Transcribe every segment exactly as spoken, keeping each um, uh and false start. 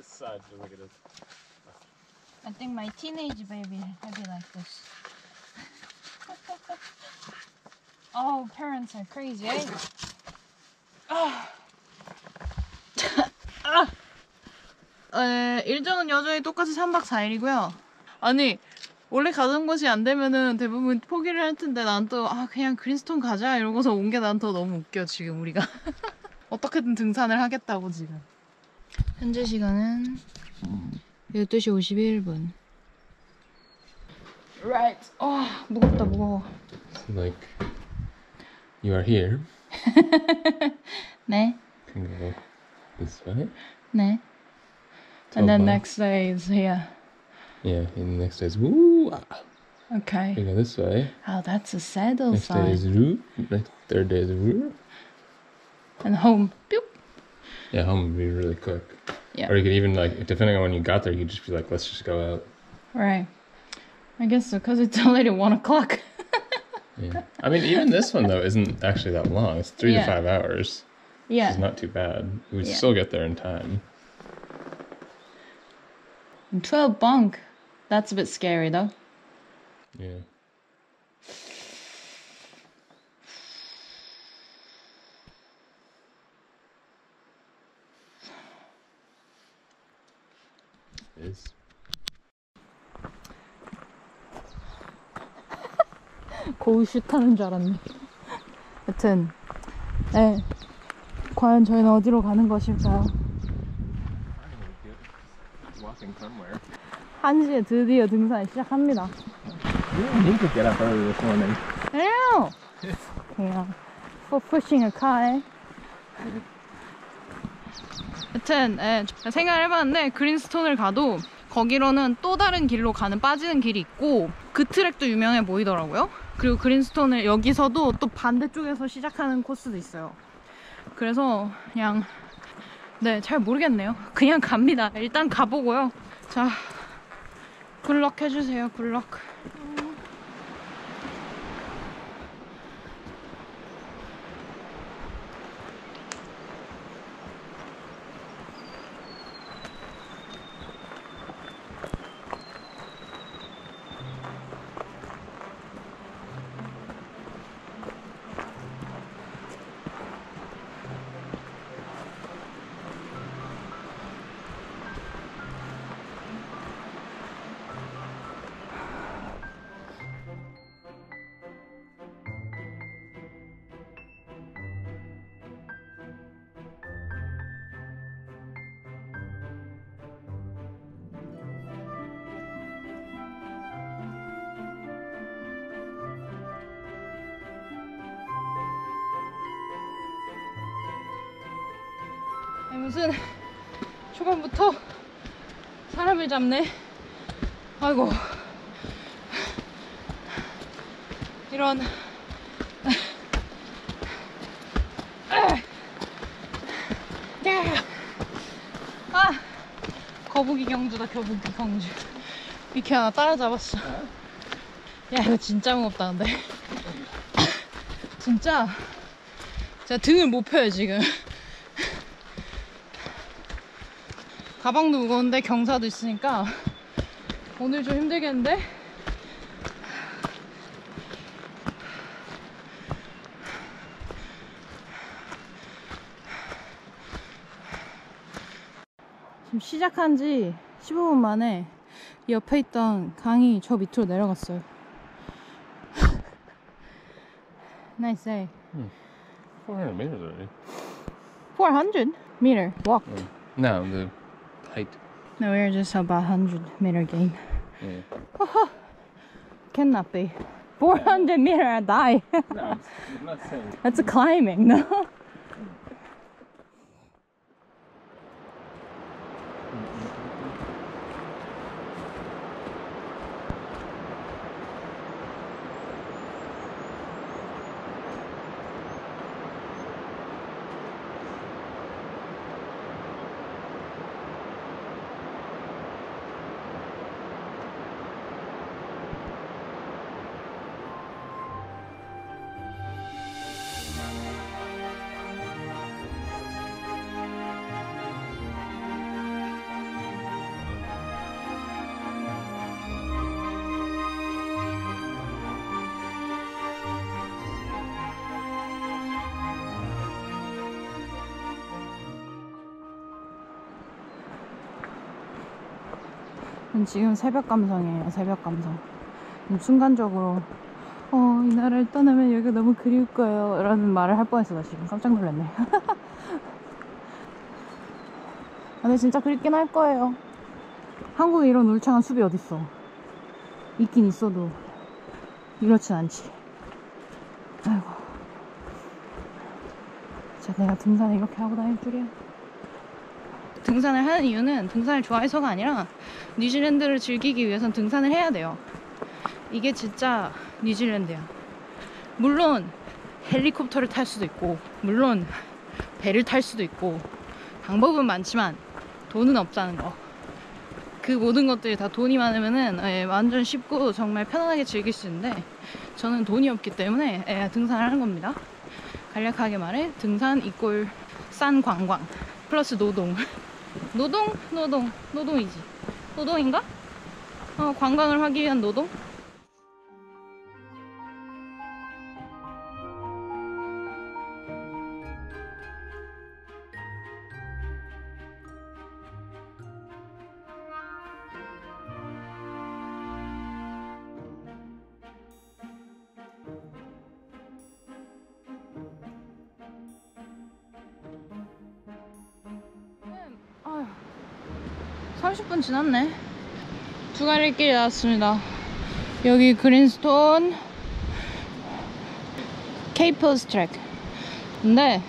this side, so look at this. I think my teenage baby would be like this. Oh, parents are crazy, eh? Oh. 아! 에, 일정은 여전히 똑같이 삼박 사일이고요. 아니, 원래 가던 곳이 안 되면은 대부분 포기를 할 텐데 난 또 아, 그냥 그린스톤 가자 이러고서 온 게 난 더 너무 웃겨, 지금 우리가. 어떻게든 등산을 하겠다고 지금. 현재 시간은 열두시 오십일분. Right. 아, oh, 무겁다, 무거워. Like you are here. 네. Can go this way. 네. And then next day is here. Yeah, and the next day is woo. Okay. We go this way. Oh, that's a saddle next side. Next day is woo. Next third day is woo. And home. Pew. Yeah, home would be really quick. Yeah. Or you could even, like, depending on when you got there, you could just be like, let's just go out. Right. I guess so, because it's already one o'clock. Yeah. I mean, even this one, though, isn't actually that long. It's three yeah. to five hours. Yeah. Which is not too bad. We yeah. still get there in time. And twelve bunk. That's a bit scary, though. Yeah. Is. 고우슛 하는 줄 알았네. 여튼 네, 과연 저희는 어디로 가는 것일까요? 한 시에 드디어 등산을 시작합니다. Ew! Yeah. For pushing a car. 여튼 예, 생각을 해봤는데 그린스톤을 가도 거기로는 또 다른 길로 가는 빠지는 길이 있고 그 트랙도 유명해 보이더라고요. 그리고 그린스톤을 여기서도 또 반대쪽에서 시작하는 코스도 있어요. 그래서 그냥 네, 잘 모르겠네요. 그냥 갑니다. 일단 가보고요. 자, 굿럭 해주세요. 굿럭. 무슨 초반부터 사람을 잡네. 아이고 이런. 아 거북이 경주다, 거북이 경주. 미키 하나 따라잡았어. 야 이거 진짜 무겁다 근데. 진짜 제가 등을 못 펴요 지금. 가방도 무거운데 경사도 있으니까 오늘 좀 힘들겠는데? 지금 시작한 지 십오분 만에 옆에 있던 강이 저 밑으로 내려갔어요. Nice day. Hmm. four hundred meters already. four hundred meter walked. No, the height. No, we're just about one hundred meter gain. Yeah. Oh, cannot be. four hundred meter I die. No, it's, it's not saying. That's a climbing, no? 지금 새벽 감성이에요. 새벽 감성. 순간적으로 어, 이 나라를 떠나면 여기가 너무 그리울 거예요 라는 말을 할 뻔했어. 나 지금 깜짝 놀랐네. 아, 근데 진짜 그립긴 할 거예요. 한국에 이런 울창한 숲이 어딨어. 있긴 있어도 이렇진 않지. 아이고, 진짜 내가 등산을 이렇게 하고 다닐 줄이야. 등산을 하는 이유는 등산을 좋아해서가 아니라 뉴질랜드를 즐기기 위해선 등산을 해야 돼요. 이게 진짜 뉴질랜드야. 물론 헬리콥터를 탈 수도 있고, 물론 배를 탈 수도 있고, 방법은 많지만 돈은 없다는 거. 그 모든 것들이 다 돈이 많으면은 예, 완전 쉽고 정말 편안하게 즐길 수 있는데, 저는 돈이 없기 때문에 예, 등산을 하는 겁니다. 간략하게 말해 등산 이꼴 싼 관광 플러스 노동. 노동? 노동. 노동이지. 노동인가? 어, 관광을 하기 위한 노동? 삼십 분 지났네. 두 가릴 길이 나왔습니다. 여기 그린스톤 케이플스 트랙. 근데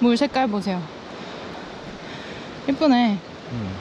물 색깔 보세요. 예쁘네. 음.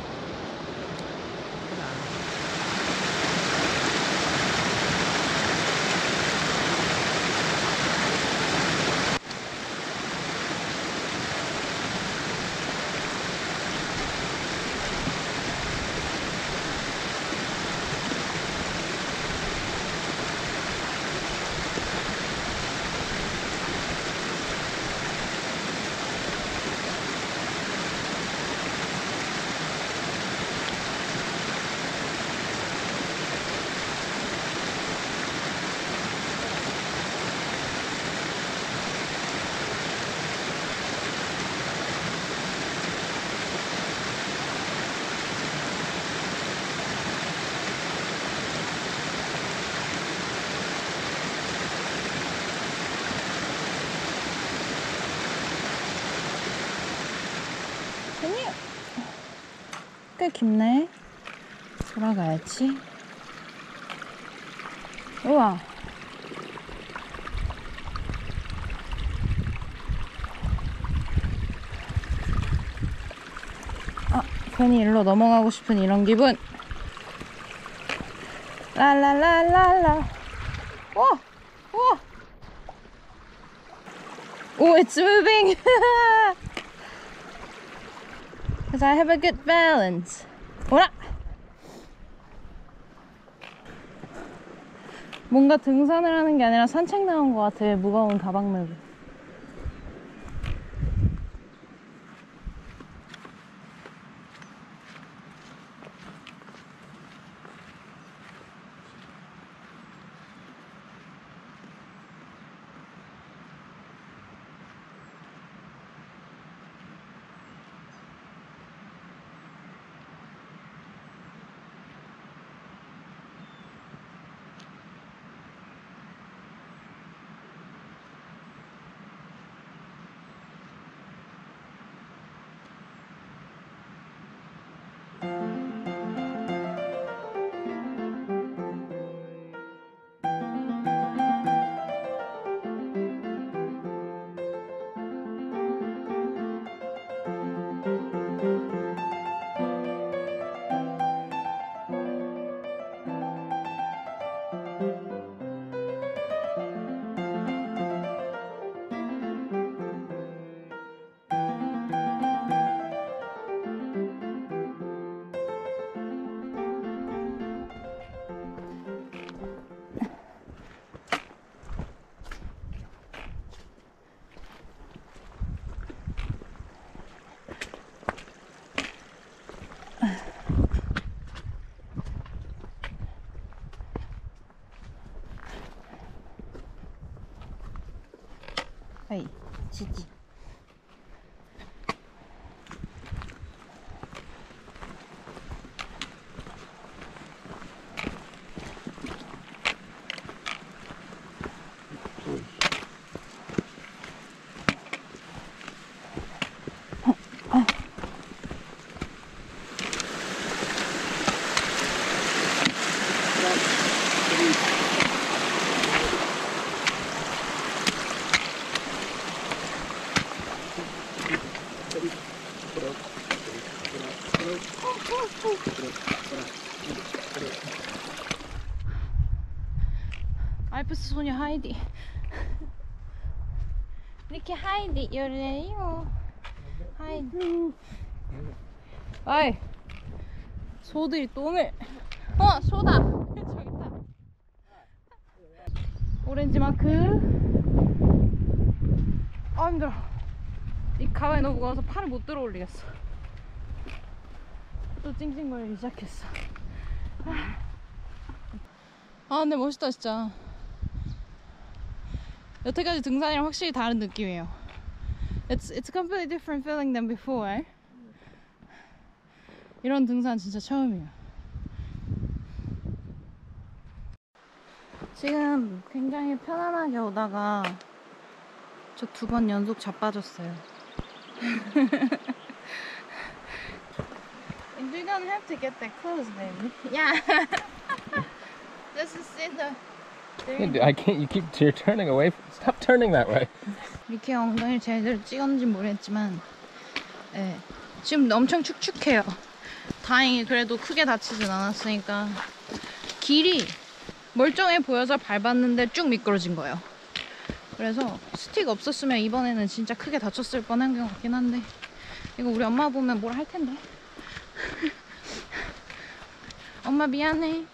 꽤 깊네. 돌아가야지. 우와. 아, 괜히 일로 넘어가고 싶은 이런 기분. 랄랄랄랄라. 우와. 우와. 오, it's moving. Because I have a good balance. 오라! 뭔가 등산을 하는 게 아니라 산책 나온 것 같아. 무거운 가방 메고. 알프스 소녀 하이디. 이렇게 하이디 열래요. 하이디. 아이, 소들이 똥을. 어, 소다. 저기 있다. 오렌지 마크. 아, 힘들어. 이 가방에 너무 무거워서 팔을 못 들어 올리겠어. 또 찡찡거리기 시작했어. 아, 근데 멋있다 진짜. 여태까지 등산이랑 확실히 다른 느낌이에요. It's, it's completely different feeling than before. 이런 등산 진짜 처음이에요. 지금 굉장히 편안하게 오다가 저 두 번 연속 자빠졌어요. You don't have to get that close, baby. Yeah. This is in the. Dude, I can't. You keep. You're turning away. Stop turning that way. 이렇게 엉덩이를 제대로 찍었는지 모르겠지만, 예, 지금 엄청 축축해요. 다행히 그래도 크게 다치진 않았으니까. 길이 멀쩡해 보여서 밟았는데 쭉 미끄러진 거예요. 그래서 스틱 없었으면 이번에는 진짜 크게 다쳤을 뻔한 것 같긴 한데, 이거 우리 엄마 보면 뭘 할 텐데. 엄마 미안해.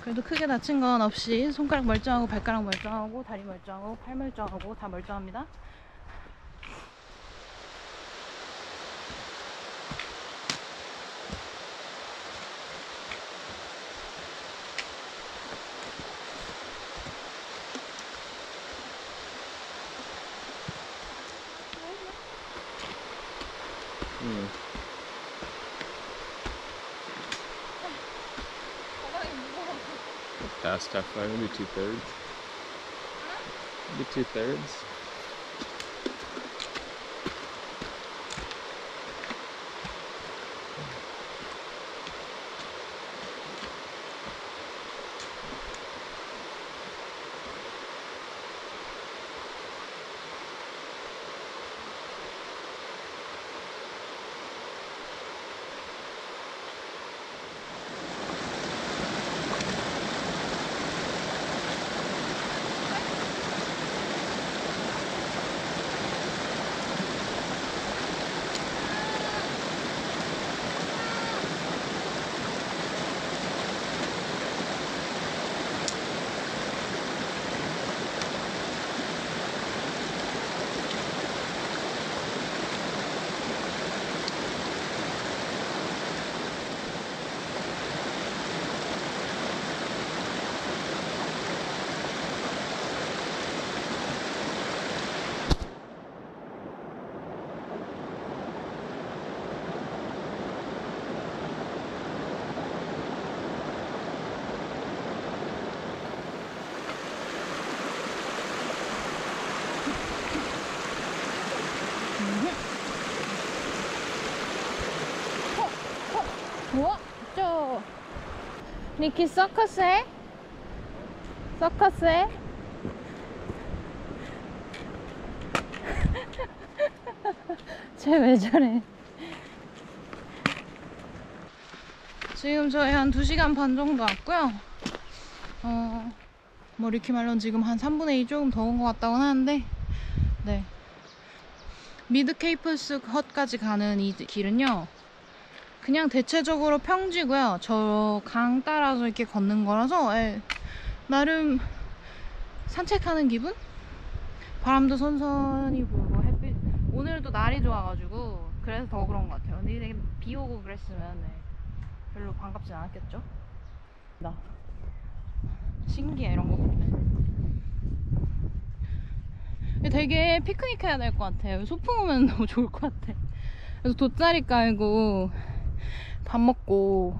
그래도 크게 다친 건 없이 손가락 멀쩡하고 발가락 멀쩡하고 다리 멀쩡하고 팔 멀쩡하고 다 멀쩡합니다. Past halfway, maybe two thirds. Maybe two thirds. 니키 서커스해? 서커스해? 쟤 왜 저래? 지금 저희 한 두 시간 반 정도 왔고요. 어, 뭐 리키말론 지금 한 삼분의 이 조금 더운 것 같다고 하는데, 네, 미드 케이프스 헛까지 가는 이 길은요, 그냥 대체적으로 평지고요. 저 강 따라서 이렇게 걷는 거라서, 에, 나름 산책하는 기분? 바람도 선선히 불고 햇빛, 오늘도 날이 좋아가지고 그래서 더 그런 것 같아요. 근데 되게 비 오고 그랬으면 에, 별로 반갑진 않았겠죠? 나 신기해 이런 거 보면. 되게 피크닉 해야 될 것 같아요. 소풍 오면 너무 좋을 것 같아. 그래서 돗자리 깔고 밥 먹고,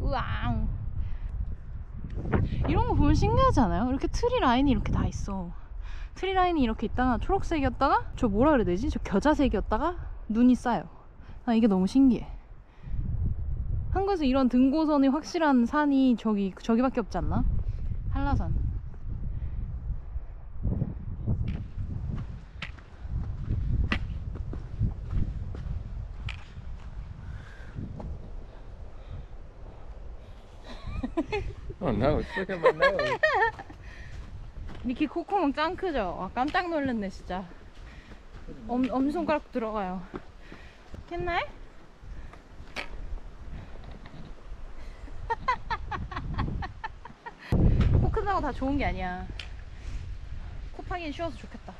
우왕, 이런 거 보면 신기하지 않아요? 이렇게 트리 라인이 이렇게 다 있어. 트리 라인이 이렇게 있다가 초록색이었다가 저 뭐라 그래야 되지? 저 겨자색이었다가 눈이 쌓여. 아, 이게 너무 신기해. 한국에서 이런 등고선이 확실한 산이 저기, 저기밖에 없지 않나? 한라산. Oh no, it's stuck in my nose. 미키 콧구멍 짱 크죠? 와, 깜짝 놀랐네 진짜. 엄, 엄손가락 들어가요. Can I? 코 큰다고 다 좋은 게 아니야. 코 파기는 쉬워서 좋겠다.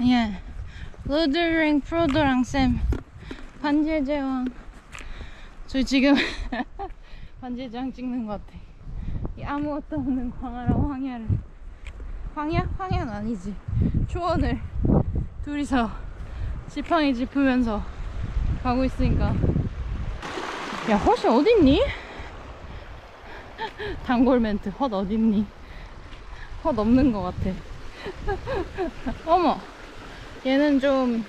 예, 로드 링 프로도랑 쌤 반지의 제왕. 저희 지금 반지의 제왕 찍는 것 같아. 이 아무것도 없는 광활한 황야를, 황야? 황야는 아니지, 초원을 둘이서 지팡이 짚으면서 가고 있으니까. 야, 헛이 어딨니? 단골 멘트. 헛 어딨니? 헛 없는 것 같아. 어머, 얘는 좀,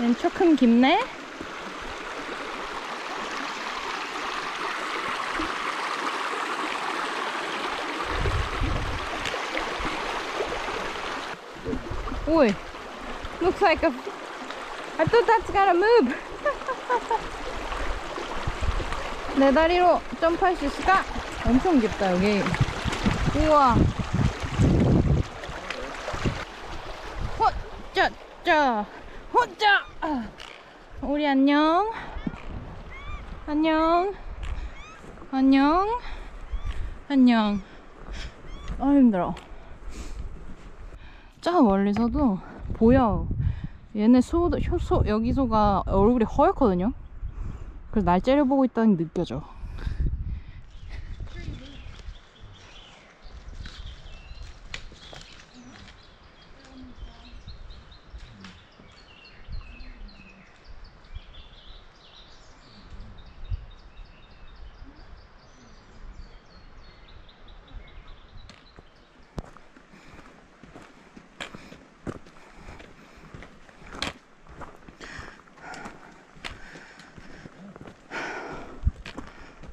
얘는 조금 깊네? 오이, looks like a, I thought that's gotta move. 내 다리로 점프할 수 있을까? 엄청 깊다, 여기. 우와. 자, 혼자! 우리 안녕. 안녕. 안녕. 안녕. 아, 힘들어. 저 멀리서도 보여. 얘네 소, 소, 여기 소가 얼굴이 허옇거든요? 그래서 날 째려보고 있다는 게 느껴져.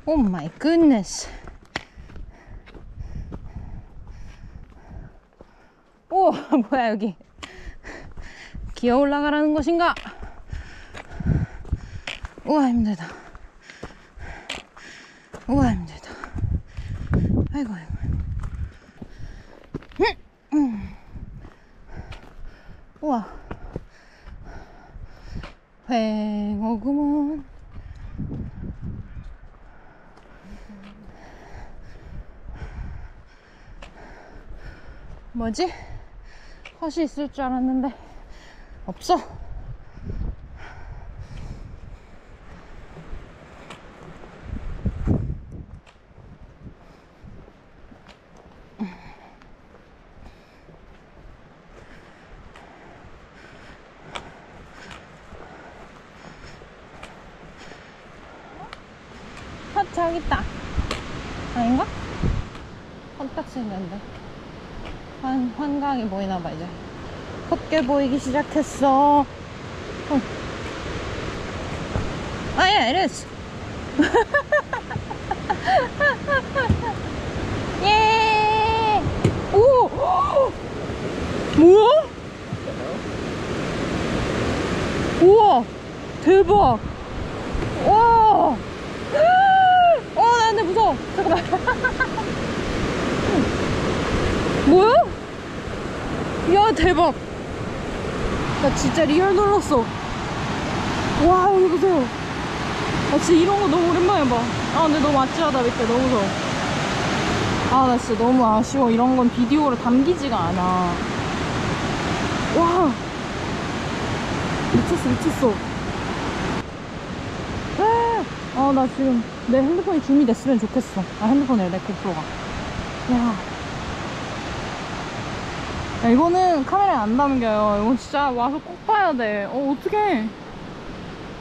Oh my goodness. 오, 뭐야 여기. 기어 올라가라는 것인가? 우와, 힘들다. 우와, 힘들다. 아이고, 아이고. 음, 음. 우와. 횡어구먼. 뭐지? 헛이 있을 줄 알았는데 없어. 헛 저기 있다. 아닌가? 헛 딱 생겼는데. 환, 환강이 보이나봐. 이제 헛게 보이기 시작했어. 아, yeah, it is. 예. 오, 뭐야? 우와, 대박. 와, 어, 나 근데 무서워. 잠깐만. 뭐야? 야, 대박! 나 진짜 리얼 놀랐어. 와, 여기 보세요. 아, 진짜 이런 거 너무 오랜만에 봐. 아, 근데 너무 아찔하다, 밑에. 너무 무서워. 아, 나 진짜 너무 아쉬워. 이런 건 비디오로 담기지가 않아. 와. 미쳤어, 미쳤어. 아, 나 지금 내 핸드폰이 줌이 됐으면 좋겠어. 아, 핸드폰에 내 고프로가. 야. 야, 이거는 카메라에 안 담겨요. 이건 진짜 와서 꼭 봐야 돼. 어, 어떡해.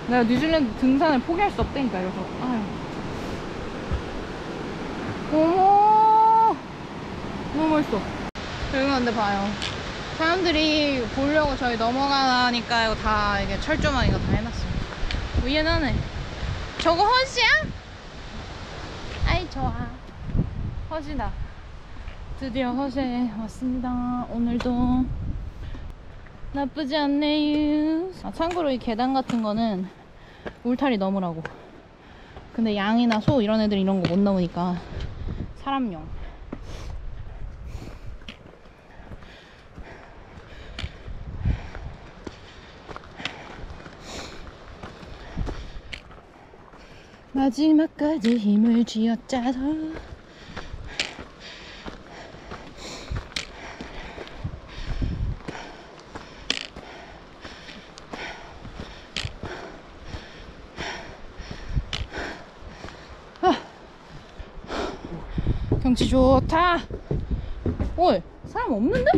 내가 뉴질랜드 등산을 포기할 수 없다니까, 이래서. 아유. 어머! 너무 멋있어. 여기 근데 봐요. 사람들이 보려고 저희 넘어가니까 이거 다, 이게 철조망 이거 다 해놨어요. 위엔 하네. 저거 허시야? 아이, 좋아. 허시다. 드디어 허시에 왔습니다. 오늘도 나쁘지 않네요. 아, 참고로 이 계단 같은 거는 울타리 넘으라고. 근데 양이나 소 이런 애들 이런 거 못 넘으니까 사람용. 마지막까지 힘을 쥐어짜서. 아, 경치 좋다. 오, 사람 없는데?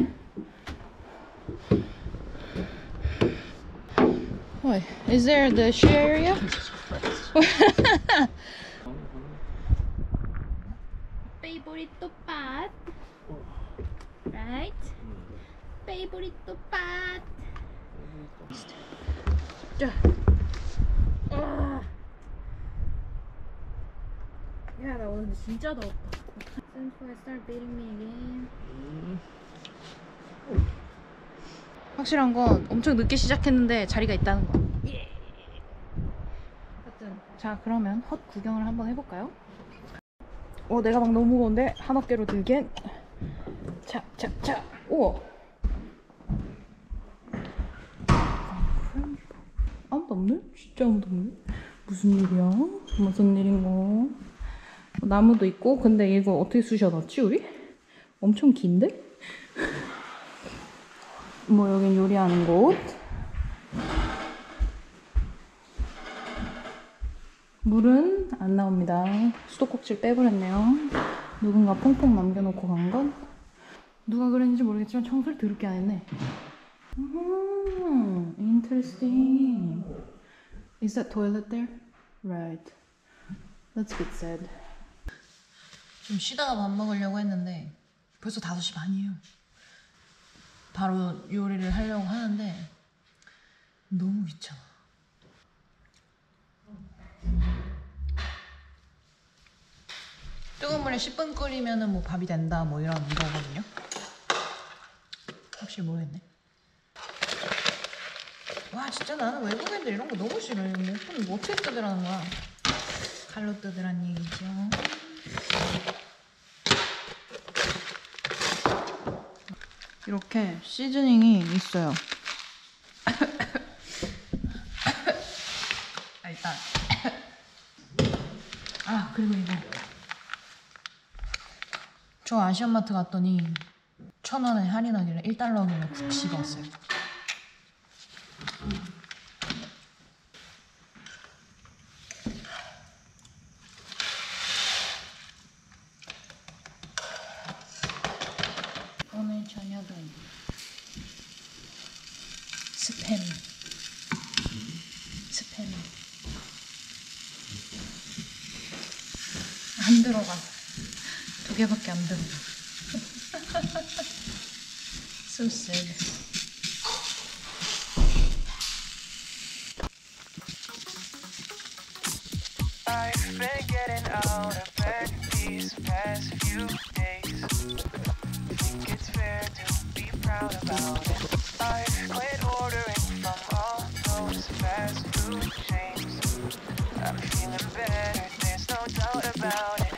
Wait, is there the shoe area? Favorite spot, right? Favorite spot. Yeah. Yeah, 나 오늘 진짜 더웠다. Central start beating me again. 확실한 건 엄청 늦게 시작했는데 자리가 있다는 거. 자, 그러면 헛 구경을 한번 해볼까요? 어, 내가 막 너무 무거운데 한 어깨로 들겐. 자, 자, 자. 오. 아무도 없네? 진짜 아무도 없네? 무슨 일이야? 무슨 일인가? 나무도 있고. 근데 이거 어떻게 쑤셔놨지 우리? 엄청 긴데? 뭐 여긴 요리하는 곳. 물은 안 나옵니다. 수도꼭지를 빼버렸네요. 누군가 퐁퐁 남겨놓고 간 건? 누가 그랬는지 모르겠지만 청소를 더럽게 안 했네. 음, interesting. Is that toilet there? Right. That's a bit sad. 좀 쉬다가 밥 먹으려고 했는데 벌써 다섯 시 반이에요. 바로 요리를 하려고 하는데 너무 귀찮아. 뜨거운 물에 십 분 끓이면은 뭐 밥이 된다 뭐 이런 거거든요. 확실히 모르겠네. 와, 진짜 나는 외국인들 이런 거 너무 싫어. 뭐 손을 뭐 어떻게 뜨더라는 거야. 칼로 뜨더란 얘기죠. 이렇게 시즈닝이 있어요. 아, 일단 아, 그리고 이거 저 아시안마트 갔더니 천 원에 할인하길래 일 달러길래 구십 왔어요. 오늘 저녁은 스팸. 스팸. 안 들어가. 두 개밖에 안 들어. So sad. I've been getting out of bed these past few days. I think it's fair to be proud about it. I've quit ordering from all those fast food chains. I'm feeling better, there's no doubt about it.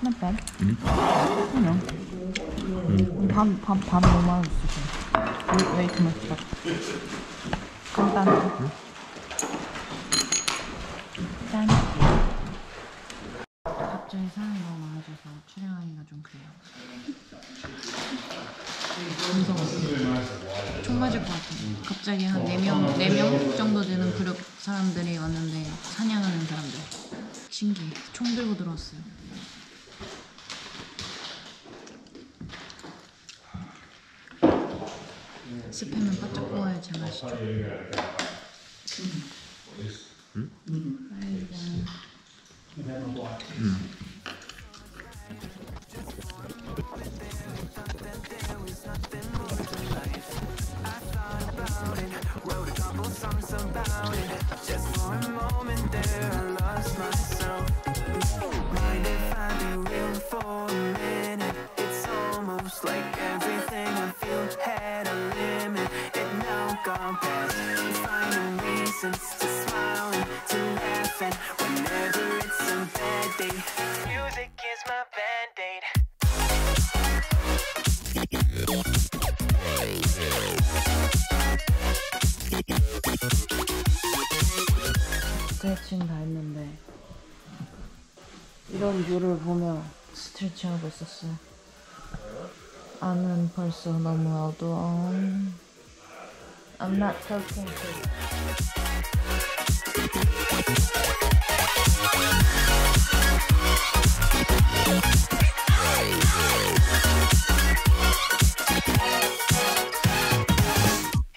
Not bad. Mm-hmm. You know. Mm-hmm. 한, 한, 반 오만 원 쓰세요. 왜, 왜 이렇게 맛있어? 간단해. 응? 짠. 갑자기 사람이 너무 많아져서 촬영하기가 좀 그래요. 무서웠어요. 총 맞을 것 같아요. 갑자기 한 네 명, 네 명 정도 되는 그룹 사람들이 왔는데 사냥하는 사람들. 신기해. 총 들고 들어왔어요. 스팸은 바짝 구워야지 맛있죠. 응? 응. 아이고. 응. 스트레칭 다 했는데 이런 뷰를 보며 스트레칭하고 있었어요. 안은 벌써 너무 어두워. I'm not talking to you.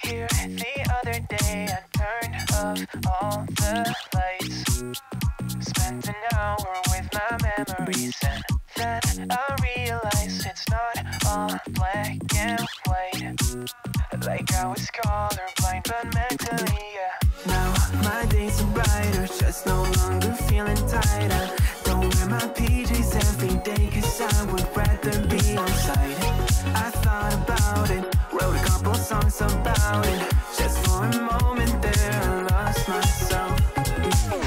Here the other day I turned off all the lights. Spent an hour with my memories and then I realized it's not all black and white. Like I was colorblind, but mentally, yeah. Now my days are brighter, just no longer feeling tighter. Don't wear my P Js every day, cause I would rather be on site. I thought about it, wrote a couple songs about it. Just for a moment there, I lost myself.